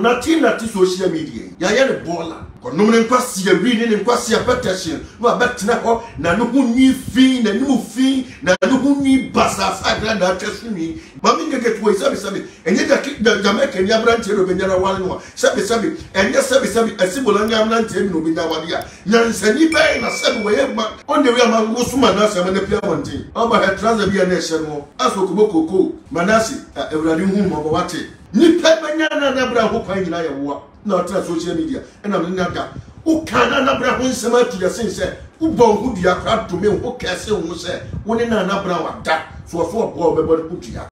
Natina ti social media. Ya ya ne bola. Ko no ne kwa si ya bi ne kwa si ya petition. No abetina ko na no hu ni fi na no fi na no hu ni basa sagra na tesumi. Ba mi ngeke to isabe sabe. Enye da ki da Jamaica ni abran ti ro be nyara wale no. Sabe sabe. Enye sabe sabe asibola ni amran ti no be da wale ya. Nyansani be na sabe we ma. On the way ma musuma na sabe na pia monte. Oba he transfer bi na shemo. Aso ko bokoko. Manasseh ewrade hu mo ba wate. Ni pebanya na bra ho kwa nyina yewo na tra social media na me nyaga u kana na bra ho nsema tuya sense u bon hu dia kwa to me ho kese hu se woni na na bra wa da so fo bo be body putia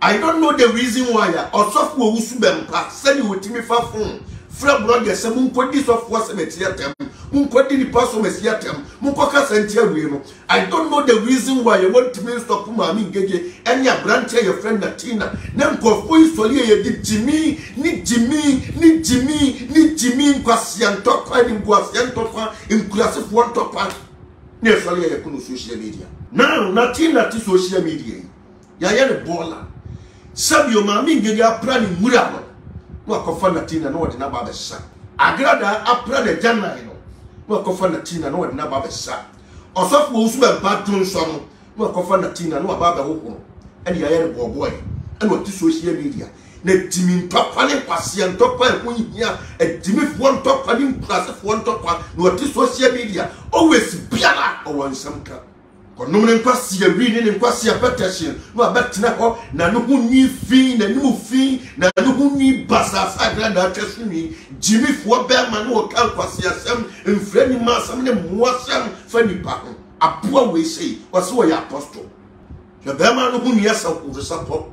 I don't know the reason why osofu wo subem pa sani wotimi fa fun fra brother se mun kodi software se metia tem mun kodi ni paso metia tem mun koka sentia wemo I don't know the reason why you want me stop mama ngege any branch your friend Natina na nko fo isoli ye di jimi ni jimi ni jimi ni jimi kwasian tokwa ni kwasian tokwa inclusive one tokwa ni isoli ye kuno social media now Natina ti social media ya ya the baller sabio mama ngege apra ni murabo no akofa Natina no de na ba besa Agradaa apra de jana no no akofa Natina no de na ba besa osofo osu be batun so no no akofa Natina no aba ba hoho ene ya yere boboy ene oti social media na timin papa ne kwase en topa e ko hia e timi fo en topa ni class fo en topa no oti social media always biala o wan samka kono mnen kwase ya wi ne kwase ya petition no abetina ko na no hu ni fi na no fi na ni basa sagra na tesumi jimi fo be man o kan kwase asem enfrani ma asem ne muasem fani pa apo we sei o se o ya apostle je be man no hu ni asa ko resapo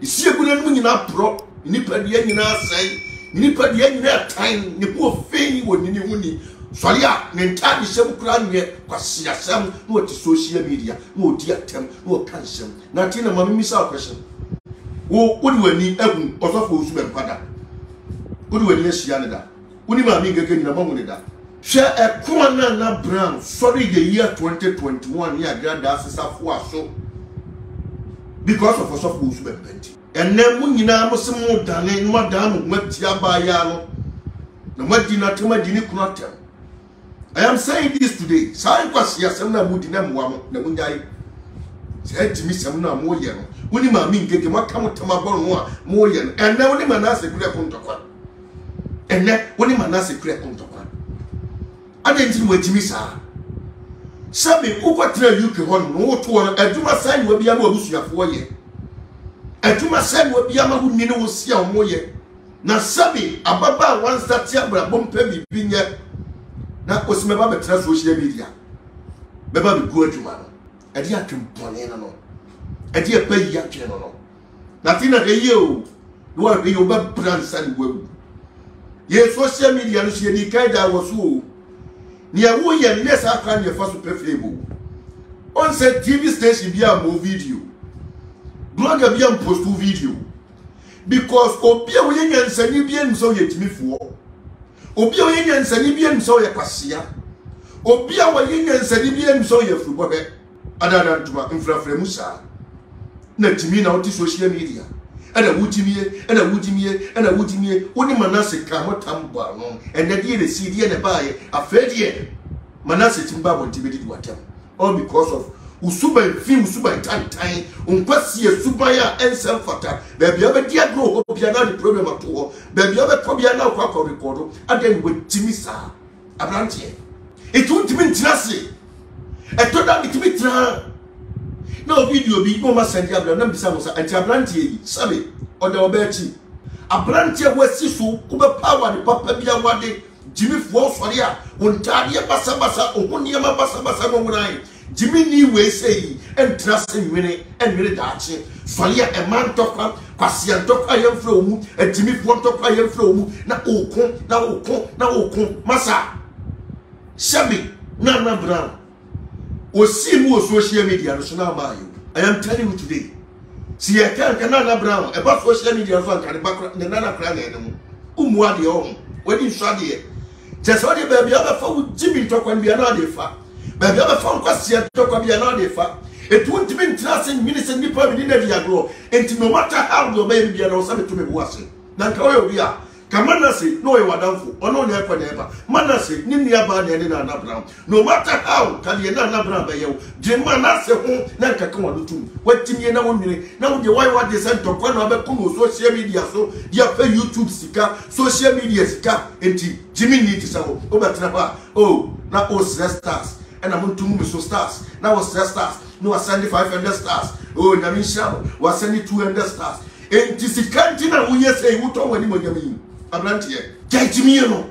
isi eguna no nyina pro ni padie nyina sai ni padie nyina time ni ko fei woni ni hu ni Solia, Nentani Sem Cranye, Quasia Sam, no social media, no dear tem, no cancer. Natina, Mammy, miss our question. Oh, what do we need? Evan, or so who's been father? What do we need? Yanada. Unima Ming again among Nida. Share a Kuana Brown, sorry, the year 2021, year grand asses of Waso because of us of who's been plenty. And then when you know some more than any madame went here by Yano, the Madina to Madini Kunatem. I am saying this today. Sai kwasi asemna mu dinam wa mo na munjai. Sai timi semna mo ye no. Woni ma mi ngeke maka motama bon ho a mo ye no. Enne woni Manasseh kure kontokwa. Enne woni Manasseh kure kontokwa. Adenti wo timi sa. Sabe ukwatra yuke hon no to won aduma sai wo bia ma obusuafo ye. Aduma sai wo bia ma hu ni no si a mo ye. Na sabe ababa wan satia bra bompa bibinye. Na osimeba betra social media beba be go aduma no e dia twempone no e dia pa yi atwe no Natina de ye o do wa be oba brand san webu ye social media no she ni kai da wosu ni a wo ye ne sa kan ye faso preferable on said TV station be a more video blogger be am post video because obi a wo ye nyansani bi en so ye timifo Obi o yenye nsani bi emso ye kwasia. Obi a wo yenye nsani bi emso ye fubobe. Adana ntuma mfrafra musa. Na timi na oti social media. Ana wudimie. Woni Manasseh ka hotamba no. Ene die le sidie ne baaye. Afedie. Manasseh timba bo tibedi duatam. All because of usuba fi usuba tantan. Unkwasi usuba ya ensel fata. Baby obedi agro obia na the problem atuo. Baby obetobia na kwa record. And then we timisa. Abrantie. It won't mean trasi. I told that it be tra. No video be no ma send abra na bisa musa anti abrantie. Sabe on the obeti. Abrantie we sisu ube power the papa bia wade. Jimmy for soria. Untadia basa basa ohunia ma basa basa ngunai. Jimmy New Way say, and trust in winning and really dancing. Solia a man talker, Passian talk I am from, and Jimmy won't talk I am from. Now, Massa Sammy, Nana Brown. Or see more social media, national bio. I am telling you today. See, I can't Nana Brown about social media for the background, the Nana Brown animal. Umwa the home, when you saw the just all the baby, other for Jimmy talk when we are not the fact. But you have a phone question, talk about your it won't be interesting, minister, and people within the grow. And no matter how your baby be around something to me was it. Nanko, we are. Manasseh, no, you are down for no never, never. Manasseh, Nana Ama McBrown. No matter how, can you not have by you? Jim Manasseh, Nanka come to what Timmy now mean. Now the why what they sent to one of social media, so they have YouTube sticker, social media sticker, and Jimmy needs our Obatrapa. Oh, now all stars, and I'm going to move so stars. Now all stars, no, I send 500 stars. Oh, Namin Shadow, was sending 200 stars. And this is Cantina, who yes, I would talk when you mean. Abrantier, Jajimiano.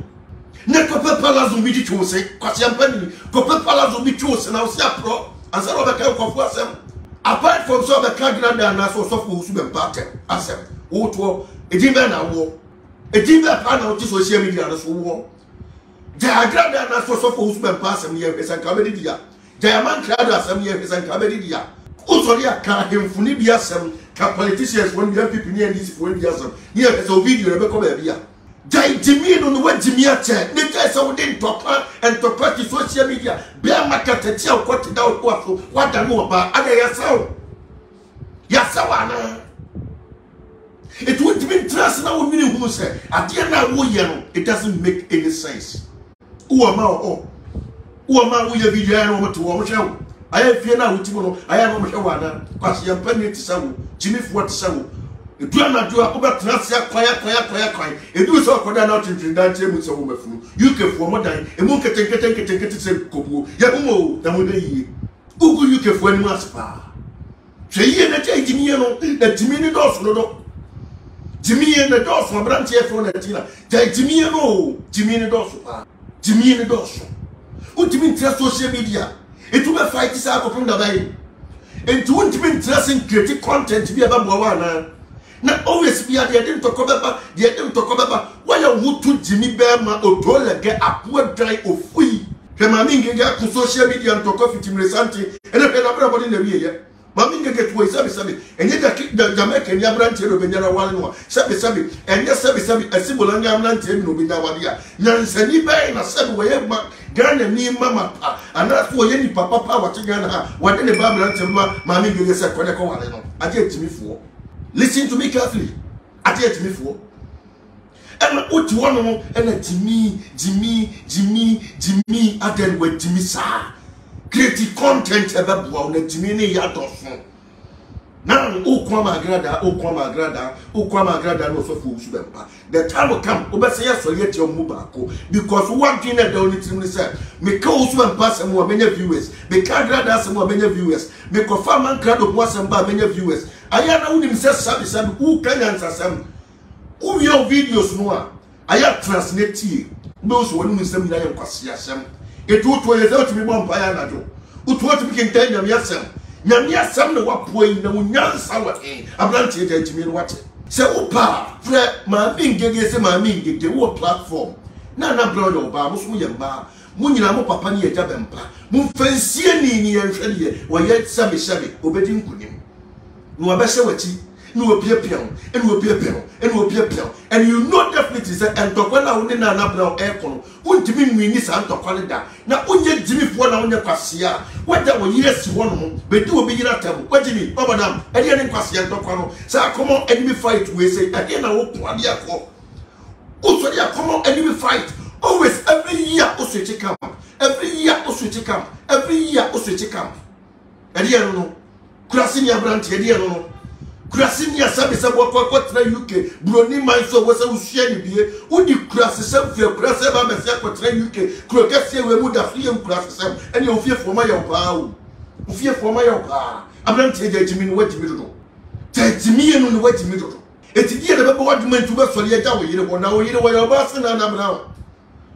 Ne copper palace will be chose, Cassiampan, copper palace will be chosen, and I'll see a pro, and some of the camp of Wassam. Apart from some of the cardinal and assos of Usuban Parker, Assam, Otto, a Dimana war, a Dimana panel to social media as war. Diagrad and assos of Usuban Passam here is an Cabadidia. Diamond Cladasam here is an Cabadidia. Usoria can't him Funibia politicians when you have people near this for years. Here is a video Rebecca Bia. Jai Jimmy on the way Jimmy Chat, Nitas wouldn't talk and to practice social media. Bear Macatatia, what it out what I know about other Yasau Yasawana. It wouldn't mean trust now, meaning who said, at the end of Woyan, it doesn't make any sense. Who am I? Oh, who am I? We have video to watch out. I have fear now, Timono. I have no one, because you are penny to some Jimmy for what some. The drama do a over transia, cry. It do so for that out in that gym with a woman. You can for more than a moon can take it, say, Copo, Yabumo, the Monday. Ugo, you can for any maspa. Say, and the Jimmy, that Jimmy does, no. Jimmy and the dogs from Branch here for Natina. Take Jimmy and oh, Jimmy and the dogs. Jimmy and the dogs. What do you mean, trust social media? It will be fight this out from the way. It won't be interesting creative content to be about Bawana. Not always be at the end to cover the end to cover. Why you would to Jimmy Berman or Dollar get a poor dry or free? Remaminga to social media and talk of it in Resanti and a penalty in the rear. Maminga get to a service and yet I kick the Jamaican Yabrant of Benjara Wallenwa, Sabi Sabi, and yes, Sabi Sabi, a symbol and Yamlantin will be Nawadia. Nansani Bay and a seven way back. Grandma, me, Mama, and not for any Papa power to Ghana. What any Babylon to Mammy gives a Kodakoan. I get to me for. Listen to me carefully. I get to me for. And what you want and a Jimmy, I then went Jimmy, sir. Creative content ever blown at Jimmy Yadolfo. Now, O Kwame Agradaa, no so fools to them. The time will come, Obasaya Soyet your Mubako, because one thing that the only thing we said, make Osman pass and more many viewers, make Agradaa some more many viewers, make a farm and crowd of was and by many viewers. I am only himself service and who can answer some. Who your videos know? I have translated those who are some Nayan Quasiasam. It would to be one by another. It would be contained in yourself. Namia Sam the Wapoy, no young sour aim. I'm not here to mean what. So, Opa, Fred, my finger is my meaning, the war platform. Nana Brodo, Bamos, Muyamba, Munyamu Papania Jabempa, Munfensiani and Fredia, while yet Sammy Sammy, obeying Kunim. No Abasawati, no Pierpion, and will Pierpion, and will Pierpion, and you know definitely that Antokwana only Nana Brown aircon, wouldn't mean we miss Antoqualida. Now, only Jimmy for now on the Cassia. What that was yes, one, but two will be in a table. What do you mean, Babadam, and the enemy Cassia Antoquano? So I come on enemy fight, we say, again, I hope one year for. Also, they are come on enemy fight. Always, every year, Oswich camp. Every year, Oswich camp. Every year, Oswich camp. And here, no. Crassinia Branch, here, no. Krasinia service of Wakotra UK, Bruni Manso was a shady beer, would you crass yourself for Crasaba Messia Cotra UK, Crocasia would have free and crass and you fear for my own. Fear for my own. I'm not taking me in wet middle. Take me in wet middle. It's the year of a board meant to work for your tower, you know, now you know why you're Bassin and Abram.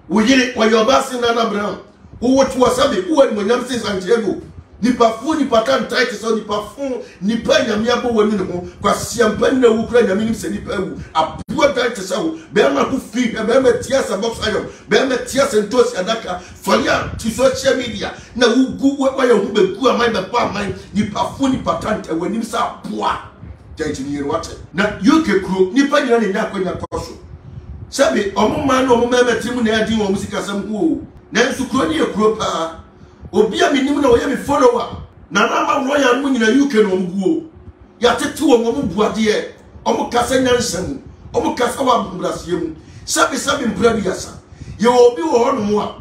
We did it while you're Bassin and Abram. Who what was something who had Monamsis and Diego. Nipafu ni pakan tight so nipafu ni panya miabo wenu kwasiampan na Ukraine minim se nipawu abu tight so be na ku fi be metia sa box ayo be metia sentos adaka folia ti social media na ugu wa ya hu be ku amai be pa amai nipafu ni pakan wenim sa boa jaji ni rwate na UK crew nipanya ni na kwanya koso sabe omuma na omuma metimu na adi wo musika sam ku na nsu crew ni e crew pa Obia minim na oyɛ me follower. Nana Ama royal mu nyina UK no omguo. Ya tete wo mo buade e. Omo kasa nyansam. Omo kasa wa mbrasiye mu. Sabe mprabi yasa. Ye obi wo hono mu a.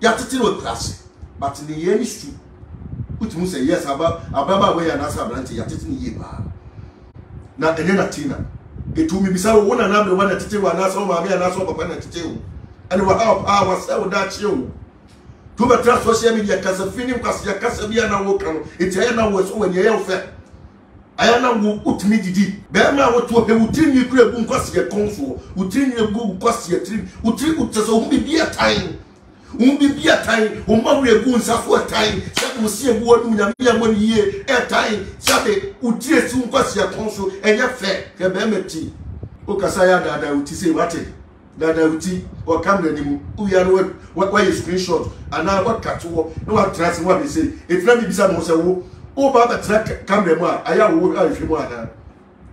Ya tete no trase. But ni ye ni su. Utimu say yes ababa we ya na sabrante ya tete ni ye ba. Na ene Natina. Etumi bisawo wona na abrewa na tete wa na so ma bia na so papa na tete wo. And we help our self that you. To the trust social media, because the feeling was your Casabiana worker. It's Iana was when you're fair. Iana will put me to deep. Berma would talk and would tell you could have been cost your comfort, would tell you good cost your trip, would tell us only be a time. Only be a time, or Maria Boons after a time, that will see a word in a 1 year, a time, Saturday, would tear soon cost your comfort and your fair, your bemity. O Casaya that I would say what it. That I would see or come to them. We are what way is screenshot and now what cut no one trust what they say. It's not me bizarre. Oh, but track come the more. I will work out if you want.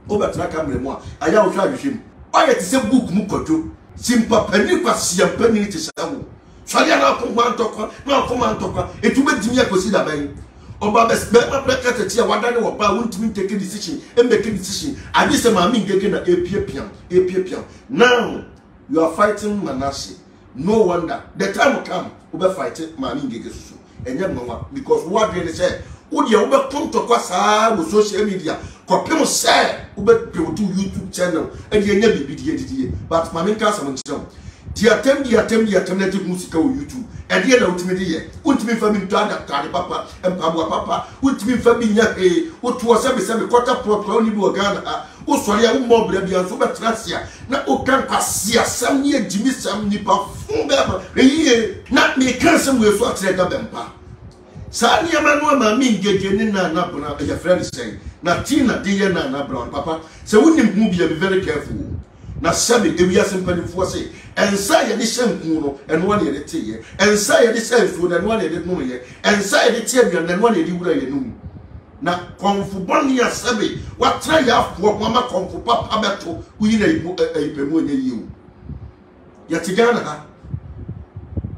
Oh, but track come the more. I will try with him. Why it is a book mukoto. Simple penny pass your penny to Samu. Shall I now come and talk? Now come and talk. It will make me a consider by him. Oh, but the spell break at the chair. What I know about won't mean take a decision and make a decision. I just am getting a pian. Now. You are fighting Manasseh. No wonder. The time will come. We will fight Manasseh. And you know because what they say, we will come to the social media. People say we will do YouTube channel. And you never be the but Manasseh can't do it. The attempt to do music on YouTube. And the ultimate year. Ultimate family to adapt to Papa and Papa. Ultimate family to was a quarter prop only Ghana. O sori a mo brebia so betrasia na o kan kwasia sam ye jimi sam ni pa funga ye na me kan sam we so atrega bempa sa ni amanu ma mi ngegeni na na bona your friend say Natina dey na na brown papa say we nim hu be very careful na sabe e wi asempanifo say ensa ye de shanku no eno na ye de teye ensa ye de selfu na eno na ye de no ye ensa ye de tiebia na eno na ye de wura ye no na konfubania sabe what try half for mama konfupa pabeto we na ipemu onye yiu yatigana ha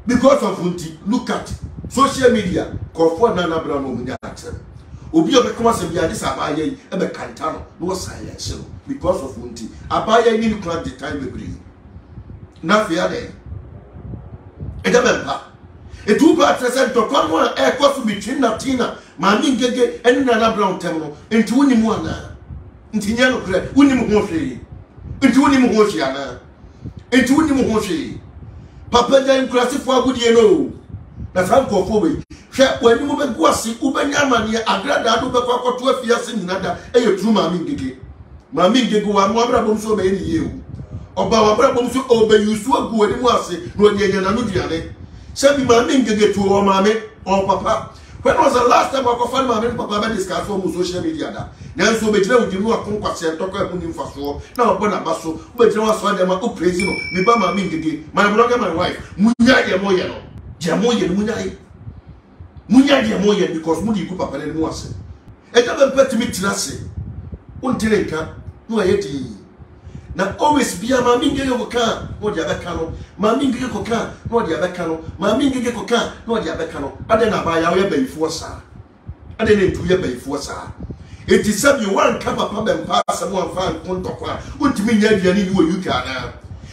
because of unti look at social media konfo Nana Agradaa no munya atem obi obekoma sabia this abaye e be kanta no silence because of unti abaye ni club the time every na fear dey e da ba e tu ba tresent to konwa e kosu between Natina Mammy Gege and Nana Brown Temple, and to any one. Intiniano Craig, Unim Hoshi, and to any Hoshiana, and to any Hoshi. Papa then classified with yellow. That's how Kofobi. Shep when you were Guassi, Ubenyamania, Agradaa, Ubako, 12 years in another, and your true Mammy Gege. Mammy Gego, I'm one of so many you. Or Baba Bonsu obey you so good and was it when you're an Anudiane. Send me Mammy Gege to all Mammy or Papa. When was the last time I found my papa discussed on social media? Now, so between you are conquest and talk about him for so now, Bonabasso, but you also had them up praising me by my mean my brother, my wife, Munya Moyano, Jamoyan Munai Munya Moyan, because Muni Cooper and Moise. And I'm better to meet Trassi. Untereca, no, I hate ye. Now, always be a mammy get your car, not the other canoe, mammy get your car, not the other canoe, mammy get your car, not the other canoe. I didn't buy our bay for, sir. I didn't do your bay for, sir. It is up you one cup of and pass someone found Pontoqua. What mean you can?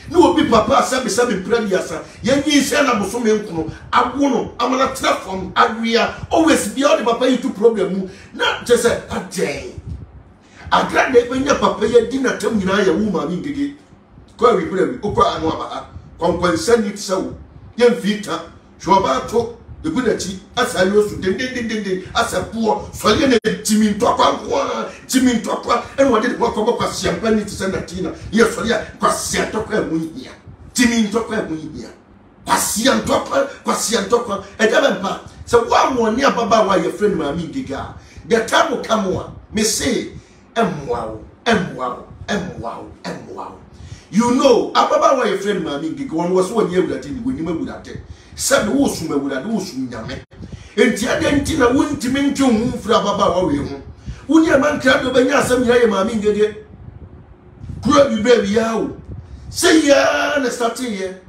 No, be papa, some previous, sir. Yen ye sell a bosom, I won't, I'm on a platform, Agria, always be all the papa you two problem, not just a day. I can't even your papa dinner tell me now your woman did it. Query brave, Opa and Waba, compensate it so. Young Vita, Shobato, the Gunachi, as I was to them, as a poor, Falian, Jimmy Topper, and what did walk over Cassian to send Natina? Yes, Falia, Cassian Topper, Munia, Jimmy Topper, Munia, Cassian Topper, and Evanpa. So one more near Baba while your friend Mammy Giga. The time will come one, may say. Wow. You know, Ababa was a friend, Mammy, because was 1 year that he would never would have taken. Said Woosuma would have Woosuma. And Tiadentina wouldn't mean to move for Ababa. Would your man try to bring us some yam, Mammy? Crab you baby out. Say, yeah, and start here.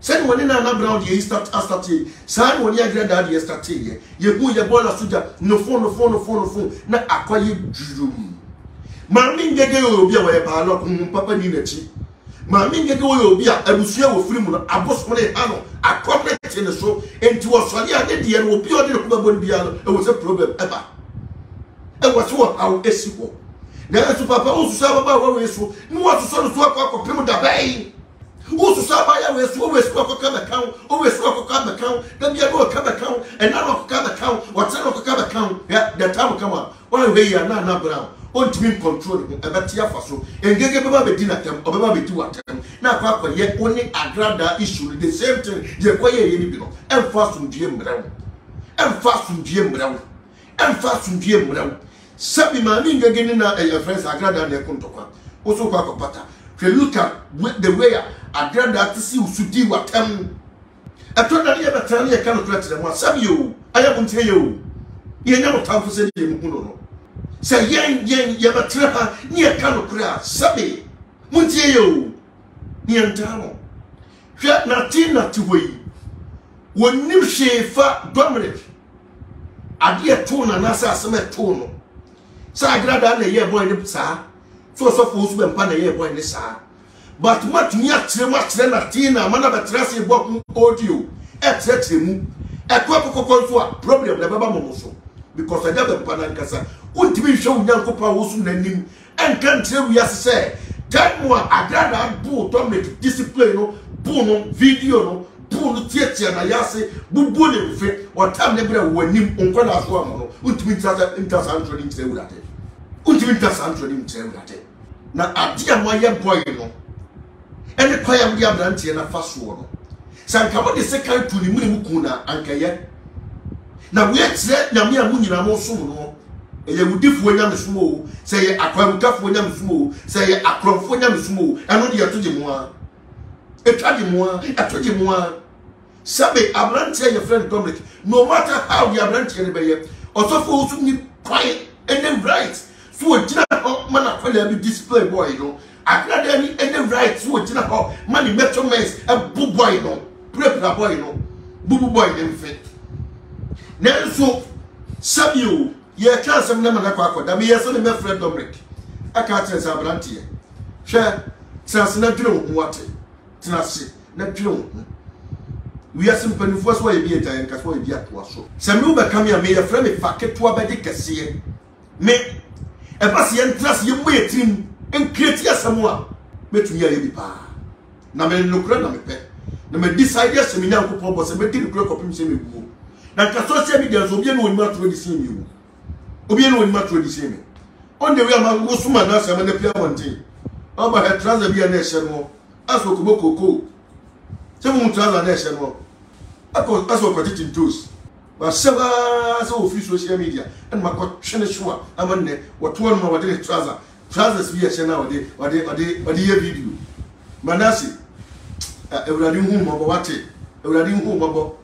Send when Nana Brown ye start as that ye. Send when ye Agradaa ye start ye. Ye go ye bola suja no phone na akwa ye drum. Mami ngege yo obi wa ye baalo kun papa ni nechi. Mami ngege yo obi a ebusu ye wo free mu na abos mo le ano akoprete ne so enti wo sori ade de ye no obi ode ko babo ni bia no e wo se problem ever. E wo se wo aw esiwo. Na su papa o su sa baba wo yesu ni wo su so no so akwa pemu da bai. Usu sabaya wesu wesu akokama kan wesu akokama kan dabia no akama kan enano akokama kan watano akokama kan ya the time kama one way ya Nana Brown on team control abatia faso engege baba bedina tem obaba betu atem na akwa ye oni Agradaa issue the same thing ye kwaye ye ni bino em fast ndie mraw sabi mami ngege ni na friends Agradaa ne kontokwa usu kwa kopata we look at the way Agradaa to see usudi watem. Atwada ye betani ye kanu kwete mo asem yo. Aya buntie yo. Ye nya motamfo se ye mukuno no. Se ye betreha ni ye kanu kura sabe. Muntie yo. Ni antamo. Hwe Natina tiwei. Wonim shefa Dominic. Ade to na nasa asem to no. Se Agradaa na ye boy ne sa. So force when pan a boy in but what near much then Natina, man of a trusty walk audio, except him a problem the Babamoso. Because I never panancasa, wouldn't be shown young Copa Wosun and him, and can't tell we as say, that more Agradaa bull dominate discipline, boom, video, boom, theatre, and I say, boom, bully with it, or time never when him on Panas Wamano, wouldn't mean that intercentral say with it. Wouldn't that na adia moye boy no ene kwaya mdia brantie na faso no sanka wo de second tuni mu ku na ankaye na we tire na me amu nyina mo so no eye wudifo nya mesumo o say ye akwamutafo nya mesumo o say ye akrofo nya mesumo o ano de atoje mo a etwa de mo a atoje mo a sabe abrantie your friend comrade no matter how the abrantie ne be ye osofo osu ni kwai ene right so jina man akwala bi display boy no Agradaa ni any right so jina ho man metro mess e bu boy no prep na boy no bubu boy dem fit nenso sabio ye chance na man akwa da me yeso ne me friend Dominic aka chance abrantie hwe chance na dwere ho ate tinase na dwere ho we are simple for so e bi eta en kaso e bi atwa so se me obeka me ye friend me faketo abedi kese me a patient trust you waiting and create someone. But we are a pa. Namen Lucran, a pet. Namen decided to me now to propose a meeting clock of him same you. That associate media will be no match with the same you. Will be no match with the same. On the way among Musumanas and the Pierre Monte. Over her transfer be a national. As for Kuboko. Someone transfer national. I call us for protecting tools. But several official social media and my shua amane what one more day trousers be a channel or the video. Manasseh, a running home over what it, a running home over.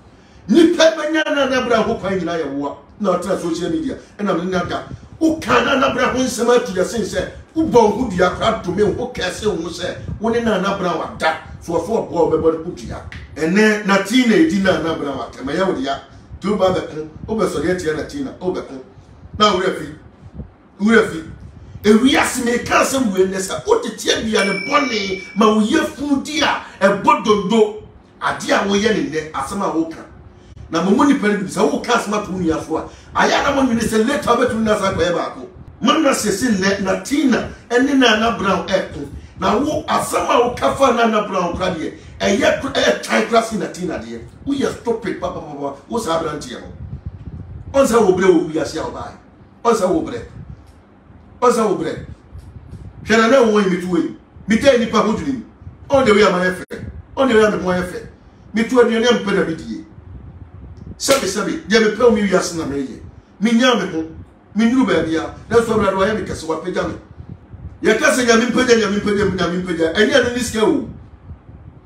Ni Pepanyana Nabra who pine I walk, not social media, and I'm Naga. Who can Nabra win summer to the sincere? Who bone who ya crab to me who castle who said, one in Nabra that for a 4 ball about Putia. And then Natina dinner Nabra, Mayodia. Do Babacon, over Sovietian Latina, Obacon. Now, Refi, if we ask me a cousin witness, I ought to tell me a bonny, my year food dear, and bottle do. A dear way in there, as some woker. Now, Mumuni Pelvis, I will cast my pony as well. I am one minister, let her to Nasa Babaco. Manasseh says, Natina, and then Nana Brown echo. Now, who are some of Kafa Nana Brown Cadier? And yet, a child class in Natina, dear. We are stopping Papa Mama, who's our grandchild. Once I will brew, we are shall buy. Once I will bread. Shall I know when between? Me tell you, Pahudin. On the way of my effort. Me to a new name, Pedabiti. Sabi, they have a pearl me as an American. Minyamico, Minubia, that's what I am because what Pedami. Your cousin, I'm impeded, and yet in this girl.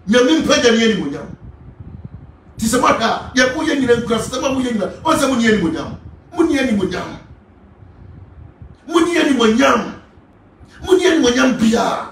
Yamin Pedam Yenimunam. Tis a matter, Yapuyan and Crastama Muyanga, or some Yenimunam. Munianimunam. Munianimunam. Munianimunam Pia.